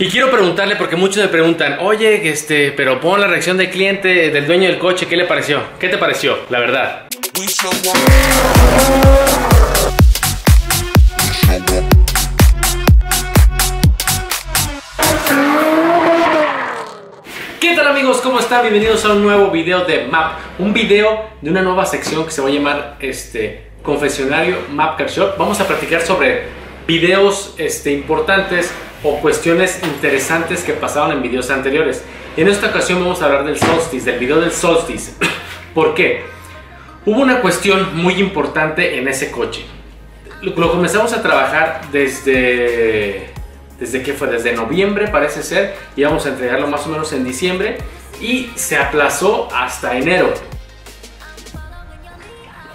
Y quiero preguntarle, porque muchos me preguntan, oye, pero pon la reacción del cliente, del dueño del coche, ¿qué le pareció? ¿Qué te pareció? La verdad. ¿Qué tal, amigos? ¿Cómo están? Bienvenidos a un nuevo video de MAAP. Un video de una nueva sección que se va a llamar Confesionario MAAP Carshop. Vamos a platicar sobre videos importantes o cuestiones interesantes que pasaron en videos anteriores. En esta ocasión vamos a hablar del Solstice, del video del Solstice. ¿Por qué? Hubo una cuestión muy importante en ese coche. Lo comenzamos a trabajar desde que fue desde noviembre, parece ser. Íbamos a entregarlo más o menos en diciembre y se aplazó hasta enero.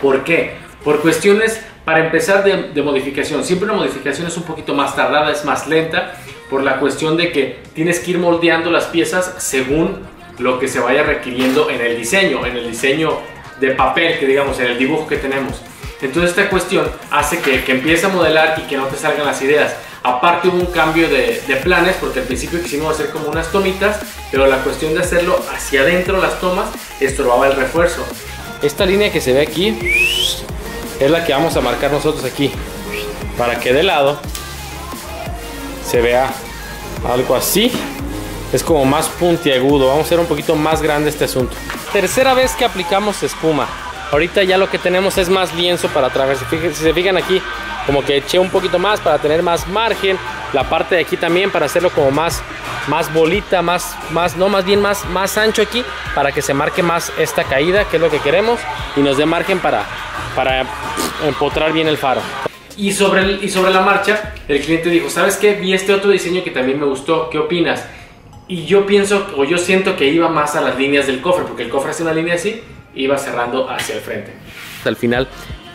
¿Por qué? Por cuestiones, para empezar, de modificación. Siempre una modificación es un poquito más tardada, es más lenta, por la cuestión de que tienes que ir moldeando las piezas según lo que se vaya requiriendo en el diseño de papel, que digamos, en el dibujo que tenemos. Entonces esta cuestión hace que empiece a modelar y que no te salgan las ideas. Aparte hubo un cambio de planes, porque al principio quisimos hacer como unas tomitas, pero la cuestión de hacerlo hacia adentro las tomas estorbaba el refuerzo. Esta línea que se ve aquí es la que vamos a marcar nosotros aquí, para que de lado se vea algo así. Es como más puntiagudo. Vamos a hacer un poquito más grande este asunto. Tercera vez que aplicamos espuma. Ahorita ya lo que tenemos es más lienzo para trabajar. Si se fijan aquí, como que eché un poquito más para tener más margen. La parte de aquí también para hacerlo como más bolita, más ancho aquí, para que se marque más esta caída, que es lo que queremos, y nos dé margen para empotrar bien el faro. Y sobre la marcha, el cliente dijo, ¿sabes qué? Vi este otro diseño que también me gustó, ¿qué opinas? Y yo pienso, o yo siento que iba más a las líneas del cofre, porque el cofre hace una línea así, iba cerrando hacia el frente. Al final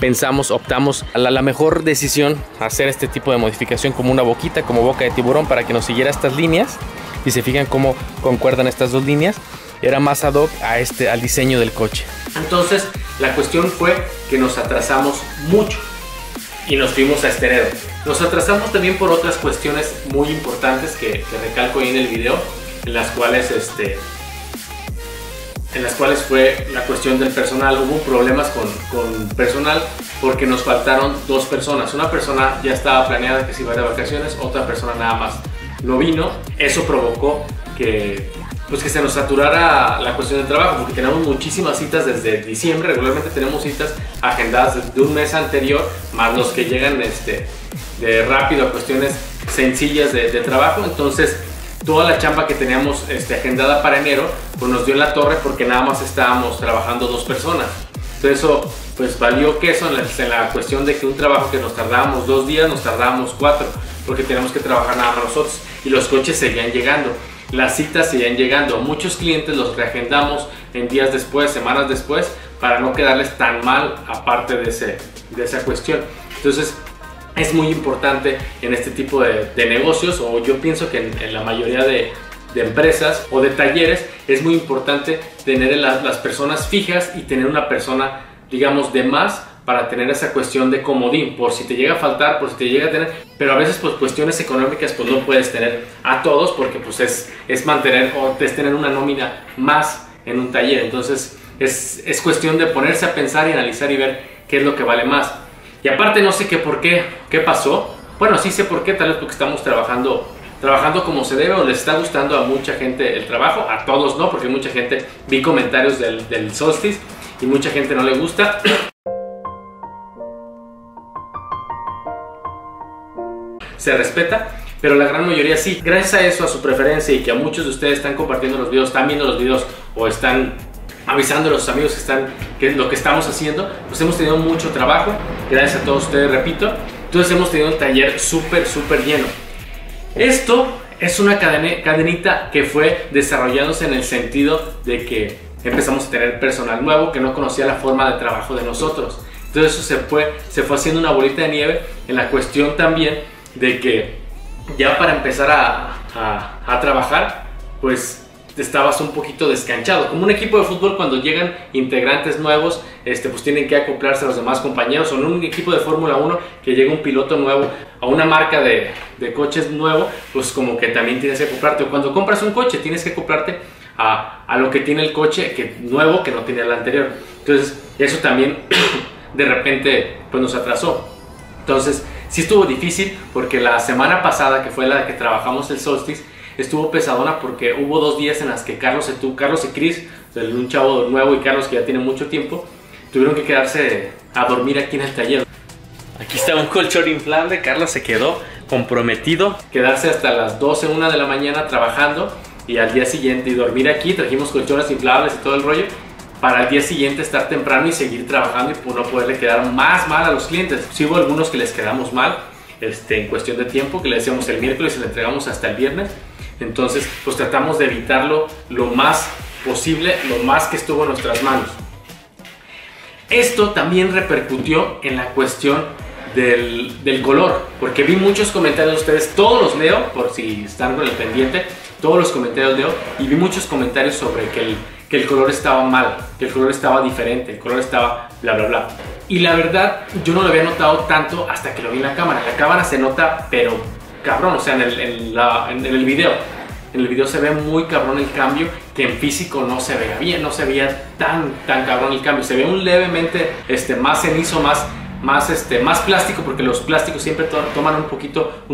pensamos, optamos a la mejor decisión, hacer este tipo de modificación como una boquita, como boca de tiburón, para que nos siguiera estas líneas. Y se fijan cómo concuerdan estas dos líneas. Era más ad hoc a al diseño del coche. Entonces la cuestión fue que nos atrasamos mucho y nos fuimos a enero. Nos atrasamos también por otras cuestiones muy importantes que recalco ahí en el video, en las cuales fue la cuestión del personal. Hubo problemas con personal porque nos faltaron dos personas. Una persona ya estaba planeada que se iba de vacaciones, otra persona nada más no vino. Eso provocó que se nos saturara la cuestión del trabajo, porque tenemos muchísimas citas desde diciembre. Regularmente tenemos citas agendadas de un mes anterior, más los que llegan de rápido a cuestiones sencillas de trabajo. Entonces toda la chamba que teníamos agendada para enero, pues nos dio en la torre, porque nada más estábamos trabajando dos personas. Entonces eso pues valió queso en la cuestión de que un trabajo que nos tardábamos 2 días, nos tardábamos 4, porque tenemos que trabajar nada más nosotros, y los coches seguían llegando. Las citas seguían llegando. Muchos clientes los reagendamos en días después, semanas después, para no quedarles tan mal aparte de esa cuestión. Entonces es muy importante en este tipo de negocios, o yo pienso que en la mayoría de empresas o de talleres, es muy importante tener las personas fijas y tener una persona, digamos, de más, para tener esa cuestión de comodín, por si te llega a faltar, por si te llega a tener. Pero a veces pues cuestiones económicas pues no puedes tener a todos, porque pues es mantener, o es tener una nómina más en un taller. Entonces es cuestión de ponerse a pensar y analizar y ver qué es lo que vale más. Y aparte no sé qué pasó. Bueno, sí sé por qué, tal vez porque estamos trabajando como se debe, o les está gustando a mucha gente el trabajo. A todos no, porque mucha gente, vi comentarios del Solstice y mucha gente no le gusta. Se respeta, pero la gran mayoría sí. Gracias a eso, a su preferencia, y que a muchos de ustedes están compartiendo los videos, están viendo los videos, o están avisando a los amigos que lo que estamos haciendo, pues hemos tenido mucho trabajo, gracias a todos ustedes, repito. Entonces hemos tenido un taller súper lleno. Esto es una cadenita que fue desarrollándose en el sentido de que empezamos a tener personal nuevo que no conocía la forma de trabajo de nosotros. Entonces eso se fue haciendo una bolita de nieve, en la cuestión también de que ya para empezar a trabajar, pues estabas un poquito descanchado. Como un equipo de fútbol, cuando llegan integrantes nuevos, pues tienen que acoplarse a los demás compañeros. O en un equipo de Fórmula 1 que llega un piloto nuevo a una marca de coches nuevo, pues como que también tienes que acoplarte. O cuando compras un coche, tienes que acoplarte a lo que tiene el coche nuevo que no tenía el anterior. Entonces eso también de repente pues nos atrasó. Entonces sí estuvo difícil, porque la semana pasada, que fue la que trabajamos el solstice, estuvo pesadona porque hubo dos días en las que Carlos y Chris, un chavo nuevo, y Carlos, que ya tiene mucho tiempo, tuvieron que quedarse a dormir aquí en el taller. Aquí está un colchón inflable. Carlos se quedó comprometido quedarse hasta las 12, 1 de la mañana trabajando, y al día siguiente y dormir aquí. Trajimos colchones inflables y todo el rollo para el día siguiente estar temprano y seguir trabajando, y por no poderle quedar más mal a los clientes. Sí hubo algunos que les quedamos mal en cuestión de tiempo, que le decíamos el miércoles y le entregamos hasta el viernes. Entonces pues tratamos de evitarlo lo más posible, lo más que estuvo en nuestras manos. Esto también repercutió en la cuestión del color, porque vi muchos comentarios de ustedes. Todos los leo, por si están con el pendiente, todos los comentarios leo, y vi muchos comentarios sobre que el color estaba mal, que el color estaba diferente, el color estaba bla bla bla. Y la verdad yo no lo había notado tanto hasta que lo vi en la cámara. La cámara se nota pero cabrón, o sea, en el video. En el video se ve muy cabrón el cambio, que en físico no se veía bien, no se veía tan cabrón el cambio. Se ve un levemente más cenizo, más plástico, porque los plásticos siempre toman un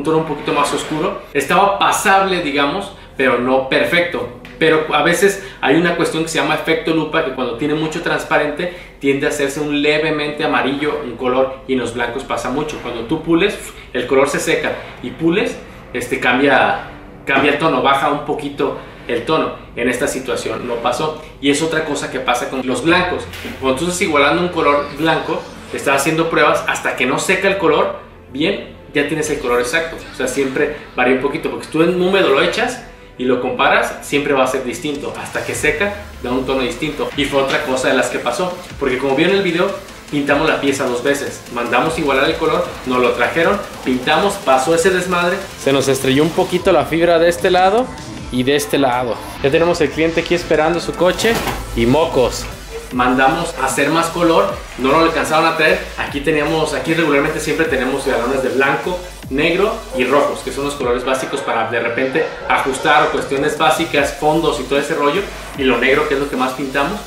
tono un poquito más oscuro. Estaba pasable, digamos, pero no perfecto. Pero a veces hay una cuestión que se llama efecto lupa, que cuando tiene mucho transparente tiende a hacerse un levemente amarillo un color, y en los blancos pasa mucho. Cuando tú pules, el color se seca y pules, cambia el tono, baja un poquito el tono. En esta situación no pasó, y es otra cosa que pasa con los blancos. Cuando tú estás igualando un color blanco, estás haciendo pruebas, hasta que no seca el color bien, ya tienes el color exacto. O sea, siempre varía un poquito, porque tú en húmedo lo echas y lo comparas, siempre va a ser distinto. Hasta que seca, da un tono distinto. Y fue otra cosa de las que pasó, porque como vieron en el video, pintamos la pieza dos veces, mandamos igualar el color, nos lo trajeron, pintamos, pasó ese desmadre. Se nos estrelló un poquito la fibra de este lado y de este lado. Ya tenemos el cliente aquí esperando su coche, y mocos. Mandamos a hacer más color, no lo alcanzaron a traer. Aquí regularmente siempre tenemos galones de blanco, negro y rojos, que son los colores básicos para de repente ajustar o cuestiones básicas, fondos y todo ese rollo. Y lo negro, que es lo que más pintamos,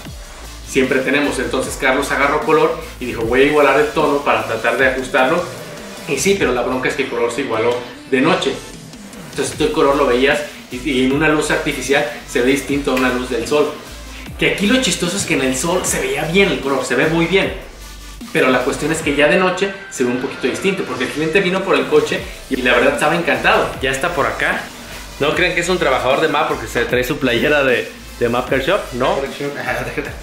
siempre tenemos. Entonces Carlos agarró color y dijo, voy a igualar el tono para tratar de ajustarlo. Y sí, pero la bronca es que el color se igualó de noche. Entonces todo el color lo veías, y en una luz artificial se ve distinto a una luz del sol. Que aquí lo chistoso es que en el sol se veía bien el color, se ve muy bien, pero la cuestión es que ya de noche se ve un poquito distinto, porque el cliente vino por el coche y la verdad estaba encantado. Ya está por acá. No crean que es un trabajador de MAAP porque se trae su playera de MAAP Carshop, ¿no?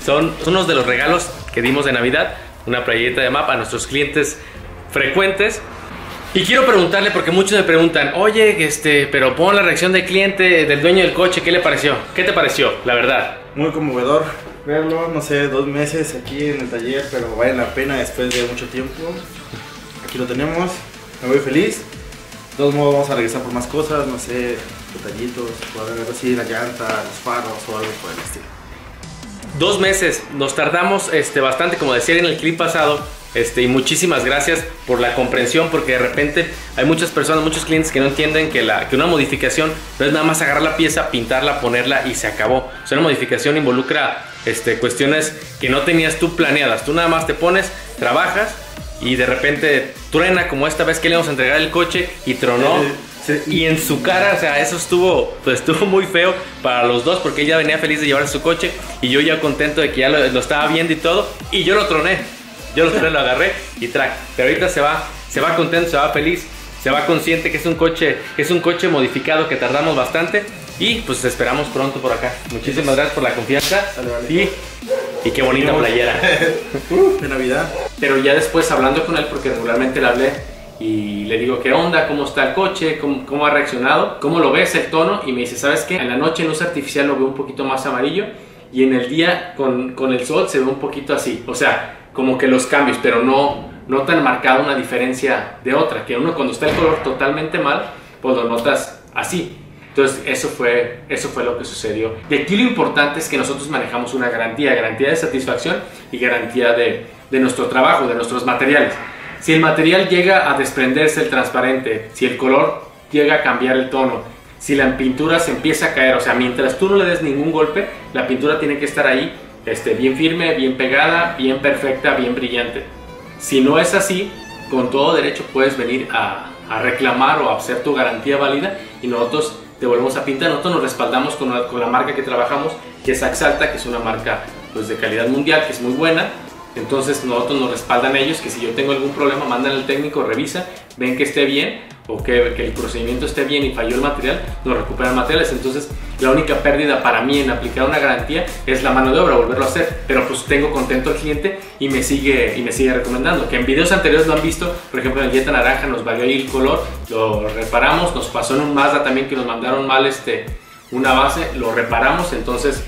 Son unos de los regalos que dimos de Navidad, una playerita de MAAP a nuestros clientes frecuentes. Y quiero preguntarle, porque muchos me preguntan, oye, pero pon la reacción del cliente, del dueño del coche, ¿qué le pareció? ¿Qué te pareció, la verdad? Muy conmovedor verlo, no sé, 2 meses aquí en el taller, pero vale la pena después de mucho tiempo. Aquí lo tenemos, me voy feliz. De todos modos vamos a regresar por más cosas, no sé, detallitos, algo así, la llanta, los faros o algo por el estilo. 2 meses, nos tardamos bastante, como decía en el clip pasado. Y muchísimas gracias por la comprensión, porque de repente hay muchas personas, muchos clientes que no entienden que una modificación no es nada más agarrar la pieza, pintarla, ponerla y se acabó. O sea, una modificación involucra cuestiones que no tenías tú planeadas. Tú nada más te pones, trabajas y de repente truena, como esta vez que le íbamos a entregar el coche y tronó. Y en su cara, o sea, eso estuvo muy feo para los dos, porque ella venía feliz de llevar su coche y yo ya contento de que ya lo estaba viendo y todo, y yo lo troné. Yo lo agarré y track. Pero ahorita se va contento, se va feliz, se va consciente que es un coche modificado, que tardamos bastante, y pues esperamos pronto por acá. Muchísimas gracias por la confianza. Vale. Y qué bonita playera de Navidad. Pero ya después, hablando con él, porque regularmente le hablé y le digo, ¿qué onda? ¿Cómo está el coche? ¿Cómo ha reaccionado? ¿Cómo lo ves el tono? Y me dice, ¿sabes qué? En la noche en luz artificial lo veo un poquito más amarillo, y en el día con el sol se ve un poquito así. O sea, como que los cambios, pero no tan marcada una diferencia de otra, que uno cuando está el color totalmente mal, pues lo notas así. Entonces eso fue lo que sucedió. Y aquí lo importante es que nosotros manejamos una garantía de satisfacción y garantía de nuestro trabajo, de nuestros materiales. Si el material llega a desprenderse el transparente, si el color llega a cambiar el tono, si la pintura se empieza a caer, o sea, mientras tú no le des ningún golpe, la pintura tiene que estar ahí, bien firme, bien pegada, bien perfecta, bien brillante. Si no es así, con todo derecho puedes venir a reclamar o a hacer tu garantía válida y nosotros te volvemos a pintar. Nosotros nos respaldamos con la marca que trabajamos, que es Axalta, que es una marca pues, de calidad mundial, que es muy buena. Entonces nosotros nos respaldan ellos, que si yo tengo algún problema, mandan al técnico, revisa, ven que esté bien o que el procedimiento esté bien y falló el material, nos recuperan materiales. Entonces la única pérdida para mí en aplicar una garantía es la mano de obra, volverlo a hacer, pero pues tengo contento al cliente y me sigue recomendando, que en videos anteriores lo han visto. Por ejemplo, en el Jetta Naranja nos valió ahí el color, lo reparamos. Nos pasó en un Mazda también que nos mandaron mal una base, lo reparamos. Entonces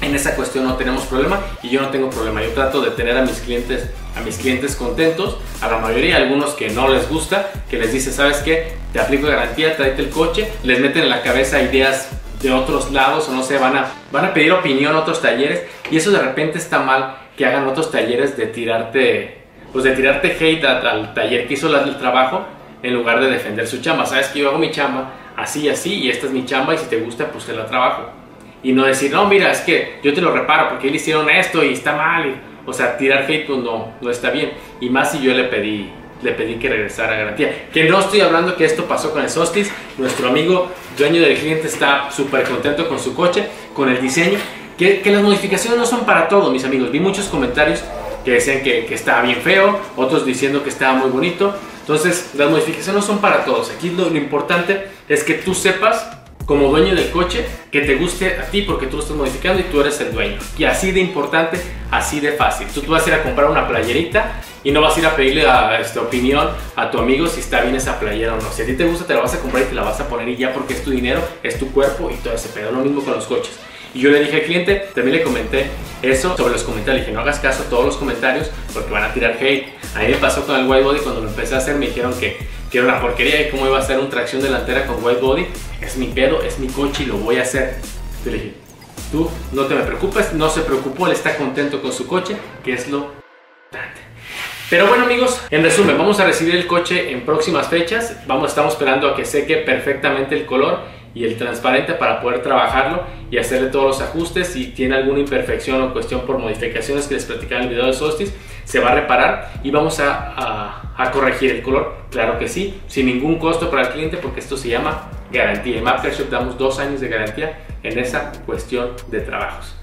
en esa cuestión no tenemos problema y yo no tengo problema. Yo trato de tener a mis clientes contentos, a la mayoría, a algunos que no les gusta, que les dice, ¿sabes qué? Te aplico garantía, tráete el coche. Les meten en la cabeza ideas de otros lados o no sé, van a pedir opinión a otros talleres, y eso de repente está mal, que hagan otros talleres de tirarte hate al taller que hizo el trabajo en lugar de defender su chamba. Sabes que yo hago mi chamba así y así, y esta es mi chamba y si te gusta pues te la trabajo. Y no decir, no, mira, es que yo te lo reparo porque le hicieron esto y está mal. O sea, tirar hate pues no está bien. Y más si yo le pedí que regresara a garantía. Que no estoy hablando que esto pasó con el Solstice. Nuestro amigo, dueño del cliente, está súper contento con su coche, con el diseño. Que las modificaciones no son para todos, mis amigos. Vi muchos comentarios que decían que estaba bien feo, otros diciendo que estaba muy bonito. Entonces, las modificaciones no son para todos. Aquí lo importante es que tú sepas, como dueño del coche, que te guste a ti porque tú lo estás modificando y tú eres el dueño. Y así de importante, así de fácil. Tú vas a ir a comprar una playerita y no vas a ir a pedirle opinión a tu amigo si está bien esa playera o no. Si a ti te gusta, te la vas a comprar y te la vas a poner, y ya, porque es tu dinero, es tu cuerpo y todo ese pedo. Lo mismo con los coches. Y yo le dije al cliente, también le comenté eso sobre los comentarios. Le dije, no hagas caso a todos los comentarios porque van a tirar hate. A mí me pasó con el White Body, cuando lo empecé a hacer me dijeron que era una porquería y cómo iba a hacer un tracción delantera con White Body. Es mi pedo, es mi coche y lo voy a hacer. Yo le dije, tú no te me preocupes, no se preocupó, él está contento con su coche, que es lo importante. Pero bueno, amigos, en resumen, vamos a recibir el coche en próximas fechas. Estamos esperando a que seque perfectamente el color y el transparente para poder trabajarlo y hacerle todos los ajustes. Si tiene alguna imperfección o cuestión por modificaciones que les platicaba en el video de Solstice, se va a reparar y vamos a corregir el color, claro que sí, sin ningún costo para el cliente, porque esto se llama garantía. En MAAP Carshop damos 2 años de garantía en esa cuestión de trabajos.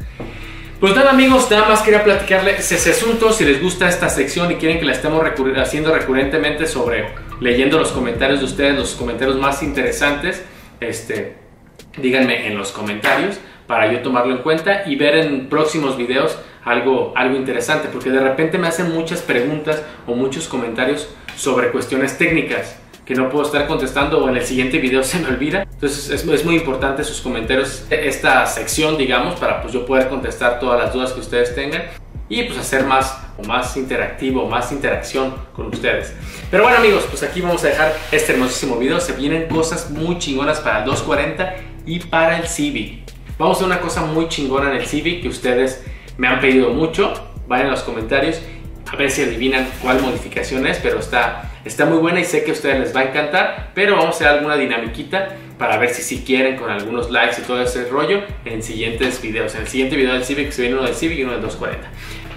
Pues nada, amigos, nada más quería platicarles ese asunto. Si les gusta esta sección y quieren que la estemos haciendo recurrentemente, sobre leyendo los comentarios de ustedes, los comentarios más interesantes, díganme en los comentarios para yo tomarlo en cuenta y ver en próximos videos algo interesante, porque de repente me hacen muchas preguntas o muchos comentarios sobre cuestiones técnicas que no puedo estar contestando o en el siguiente video se me olvida. Entonces es muy importante sus comentarios, esta sección, digamos, para pues yo poder contestar todas las dudas que ustedes tengan y pues hacer más interactivo, más interacción con ustedes. Pero bueno, amigos, pues aquí vamos a dejar este hermosísimo video. Se vienen cosas muy chingonas para el 240 y para el Civic. Vamos a hacer una cosa muy chingona en el Civic que ustedes me han pedido mucho. Vayan a los comentarios a ver si adivinan cuál modificación es, pero está muy buena y sé que a ustedes les va a encantar. Pero vamos a hacer alguna dinamiquita para ver si quieren, con algunos likes y todo ese rollo, en siguientes videos. En el siguiente video del Civic se viene uno del Civic y uno del 240.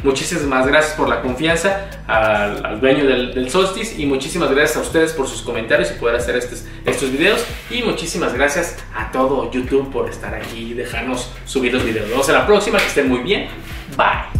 Muchísimas gracias por la confianza al dueño del Solstice, y muchísimas gracias a ustedes por sus comentarios y poder hacer estos videos, y muchísimas gracias a todo YouTube por estar aquí y dejarnos subir los videos. Nos vemos en la próxima, que estén muy bien. Bye.